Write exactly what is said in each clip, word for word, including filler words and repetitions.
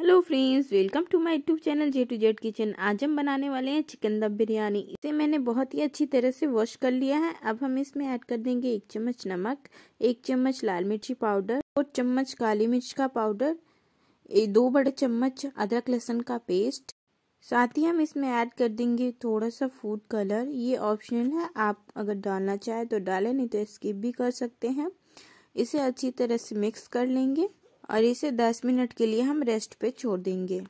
Hello friends, welcome to my YouTube channel J to Z kitchen. आज हम बनाने वाले हैं चिकन दम बिरयानी। इसे मैंने बहुत ही अच्छी तरह से वॉश कर लिया है। अब हम इसमें ऐड कर देंगे एक चम्मच नमक, एक चम्मच लाल मिर्ची पाउडर, और चम्मच काली मिर्च का पाउडर, दो बड़े चम्मच अदरक लहसुन का पेस्ट। साथ ही हम इसमें ऐड कर देंगे थोड़ा सा फूड कलर। ये ऑप्शनल है, आप अगर डालना चाहे तो डालें, नहीं तो स्किप भी कर सकते हैं। इसे अच्छी तरह से मिक्स कर लेंगे और इसे दस मिनट के लिए हम रेस्ट पे छोड़ देंगे।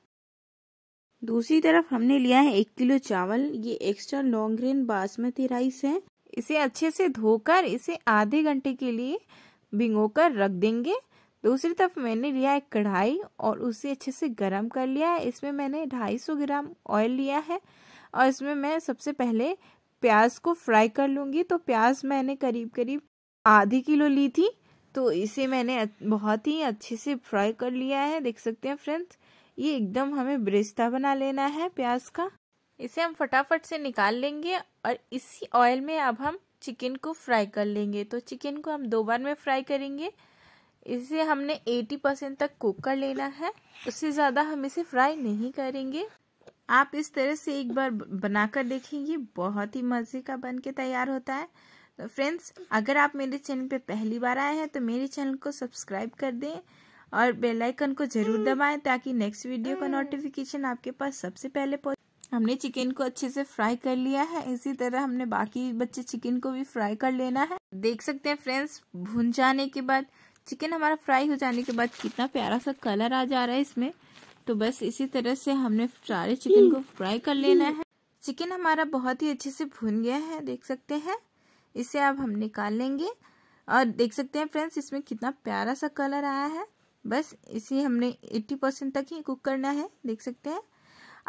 दूसरी तरफ हमने लिया है एक किलो चावल। ये extra long grain basmati rice है। इसे अच्छे से धोकर इसे आधे घंटे के लिए भिगोकर रख देंगे। दूसरी तरफ मैंने लिया है कढ़ाई और उसे अच्छे से गरम कर लिया है। इसमें मैंने दो सौ पचास ग्राम ऑयल लिया है और इसमें मैं सबसे पहले प्याज को फ्राई कर लूँगी। तो प्याज मैंने करीब करीब आधी किलो ली थी, तो इसे मैंने बहुत ही अच्छे से फ्राई कर लिया है। देख सकते हैं फ्रेंड्स, ये एकदम हमें ब्रेस्ता बना लेना है प्याज का। इसे हम फटाफट से निकाल लेंगे और इसी ऑयल में अब हम चिकन को फ्राई कर लेंगे। तो चिकन को हम दो बार में फ्राई करेंगे। इसे हमने अस्सी परसेंट तक कुक कर लेना है, उससे ज़्यादा हम इसे फ्राई नहीं करेंगे। आप इस तरह से एक बार बनाकर देखेंगे, बहुत ही मज़े का बन के तैयार होता है। तो फ्रेंड्स, अगर आप मेरे चैनल पे पहली बार आए हैं तो मेरे चैनल को सब्सक्राइब कर दें और बेल आइकन को ज़रूर दबाएं, ताकि नेक्स्ट वीडियो का नोटिफिकेशन आपके पास सबसे पहले पहुँचे। हमने चिकन को अच्छे से फ्राई कर लिया है। इसी तरह हमने बाकी बचे चिकन को भी फ्राई कर लेना है। देख सकते हैं फ्रेंड्स, भून जाने के बाद, चिकन हमारा फ्राई हो जाने के बाद कितना प्यारा सा कलर आ जा रहा है इसमें। तो बस इसी तरह से हमने सारे चिकन को फ्राई कर लेना है। चिकन हमारा बहुत ही अच्छे से भून गया है, देख सकते हैं। इसे अब हम निकाल लेंगे और देख सकते हैं फ्रेंड्स, इसमें कितना प्यारा सा कलर आया है। बस इसे हमने अस्सी परसेंट तक ही कुक करना है, देख सकते हैं।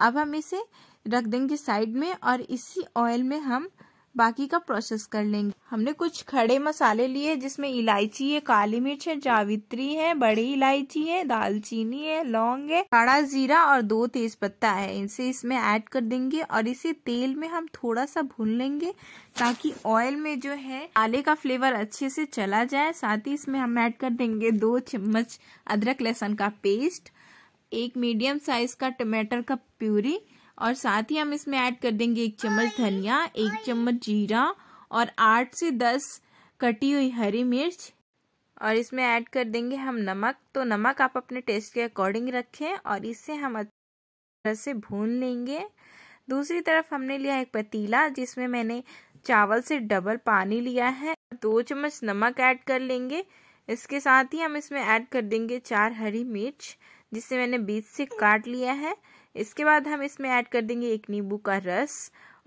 अब हम इसे रख देंगे साइड में और इसी ऑयल में हम बाकी का प्रोसेस कर लेंगे। हमने कुछ खड़े मसाले लिए, जिसमें इलायची है, काली मिर्च है, जावित्री है, बड़ी इलायची है, दालचीनी है, लौंग है, काला जीरा और दो तेज पत्ता है। इनसे इसमें ऐड कर देंगे और इसे तेल में हम थोड़ा सा भून लेंगे, ताकि ऑयल में जो है आले का फ्लेवर अच्छे से चला जाए। साथ ही इसमें हम ऐड कर देंगे दो चम्मच अदरक लहसुन का पेस्ट, एक मीडियम साइज का टमाटर का प्यूरी, और साथ ही हम इसमें ऐड कर देंगे एक चम्मच धनिया, एक चम्मच जीरा और आठ से दस कटी हुई हरी मिर्च। और इसमें ऐड कर देंगे हम नमक। तो नमक आप अपने टेस्ट के अकॉर्डिंग रखें और इसे हम अच्छी तरह से भून लेंगे। दूसरी तरफ हमने लिया एक पतीला, जिसमें मैंने चावल से डबल पानी लिया है। दो चम्मच नमक ऐड कर लेंगे। इसके साथ ही हम इसमें ऐड कर देंगे चार हरी मिर्च, जिसे मैंने बीच से काट लिया है। इसके बाद हम इसमें ऐड कर देंगे एक नींबू का रस,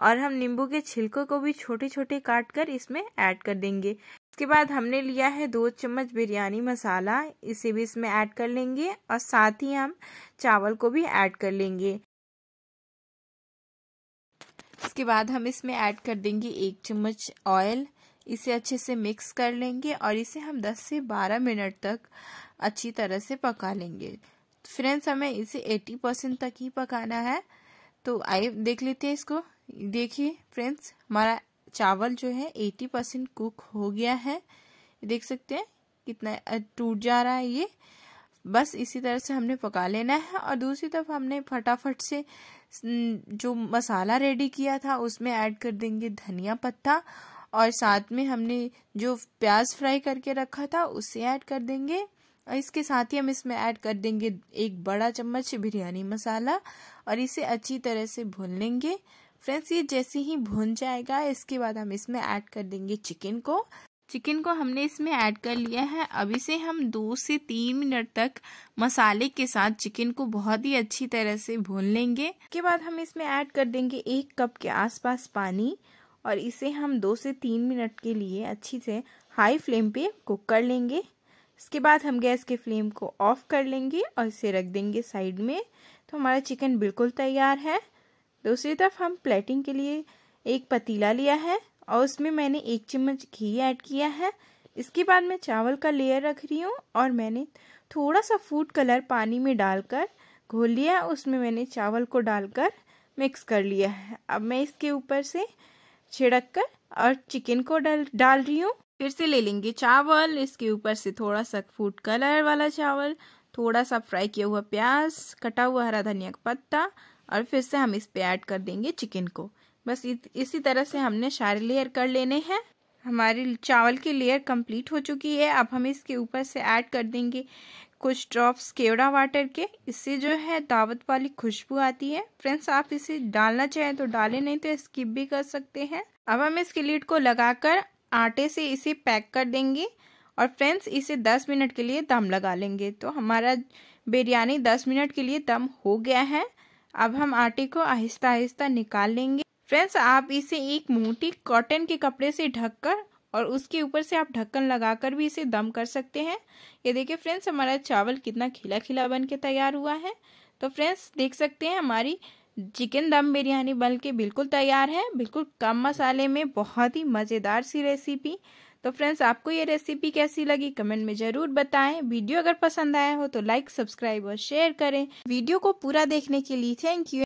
और हम नींबू के छिलकों को भी छोटे छोटे काट कर इसमें ऐड कर देंगे। इसके बाद हमने लिया है दो चम्मच बिरयानी मसाला, इसे भी इसमें ऐड कर लेंगे और साथ ही हम चावल को भी ऐड कर लेंगे। इसके बाद हम इसमें ऐड कर देंगे एक चम्मच ऑयल। इसे अच्छे से मिक्स कर लेंगे और इसे हम दस से बारह मिनट तक अच्छी तरह से पका लेंगे। फ्रेंड्स, हमें इसे अस्सी परसेंट तक ही पकाना है। तो आइए देख लेते हैं इसको। देखिए फ्रेंड्स, हमारा चावल जो है अस्सी परसेंट कुक हो गया है। देख सकते हैं कितना टूट जा रहा है ये। बस इसी तरह से हमने पका लेना है। और दूसरी तरफ हमने फटाफट से जो मसाला रेडी किया था उसमें ऐड कर देंगे धनिया पत्ता, और साथ में हमने जो प्याज फ्राई करके रखा था उसे ऐड कर देंगे। और इसके साथ ही हम इसमें ऐड कर देंगे एक बड़ा चम्मच बिरयानी मसाला और इसे अच्छी तरह से भून लेंगे। फ्रेंड्स, ये जैसे ही भून जाएगा, इसके बाद हम इसमें ऐड कर देंगे चिकन को। चिकन को हमने इसमें ऐड कर लिया है। अब इसे हम दो से तीन मिनट तक मसाले के साथ चिकन को बहुत ही अच्छी तरह से भून लेंगे। इसके बाद हम इसमें ऐड कर देंगे एक कप के आसपास पानी और इसे हम दो से तीन मिनट के लिए अच्छी से हाई फ्लेम पे कुक कर लेंगे। इसके बाद हम गैस के फ्लेम को ऑफ कर लेंगे और इसे रख देंगे साइड में। तो हमारा चिकन बिल्कुल तैयार है। दूसरी तरफ हम प्लेटिंग के लिए एक पतीला लिया है और उसमें मैंने एक चम्मच घी ऐड किया है। इसके बाद मैं चावल का लेयर रख रही हूँ और मैंने थोड़ा सा फूड कलर पानी में डालकर घोल लिया। उसमें मैंने चावल को डालकर मिक्स कर लिया है। अब मैं इसके ऊपर से छिड़क कर और चिकन को डाल डाल रही हूँ। फिर से ले लेंगे चावल, इसके ऊपर से थोड़ा सा फूड कलर वाला चावल, थोड़ा सा फ्राई किया हुआ प्याज, कटा हुआ हरा धनिया का पत्ता और फिर से हम इस पे ऐड कर देंगे चिकन को। बस इसी तरह से हमने सारे लेयर कर लेने हैं। हमारी चावल की लेयर कंप्लीट हो चुकी है। अब हम इसके ऊपर से ऐड कर देंगे कुछ ड्रॉप्स केवड़ा वाटर के, इससे जो है दावत वाली खुशबू आती है। फ्रेंड्स, आप इसे डालना चाहें तो डालें, नहीं तो स्किप भी कर सकते हैं। अब हम इसके लिड को लगाकर आटे से इसे पैक कर देंगे और फ्रेंड्स इसे दस मिनट के लिए दम लगा लेंगे। तो हमारा बिरयानी दस मिनट के लिए दम हो गया है। अब हम आटे को आहिस्ता आहिस्ता निकाल लेंगे। फ्रेंड्स, आप इसे एक मोटी कॉटन के कपड़े से ढककर और उसके ऊपर से आप ढक्कन लगाकर भी इसे दम कर सकते हैं। ये देखिए फ्रेंड्स, हमारा चावल कितना खिला खिला बन के तैयार हुआ है। तो फ्रेंड्स देख सकते हैं हमारी चिकन दम बिरयानी बन के बिल्कुल तैयार है, बिल्कुल कम मसाले में बहुत ही मज़ेदार सी रेसिपी। तो फ्रेंड्स, आपको ये रेसिपी कैसी लगी कमेंट में ज़रूर बताएं। वीडियो अगर पसंद आया हो तो लाइक, सब्सक्राइब और शेयर करें। वीडियो को पूरा देखने के लिए थैंक यू।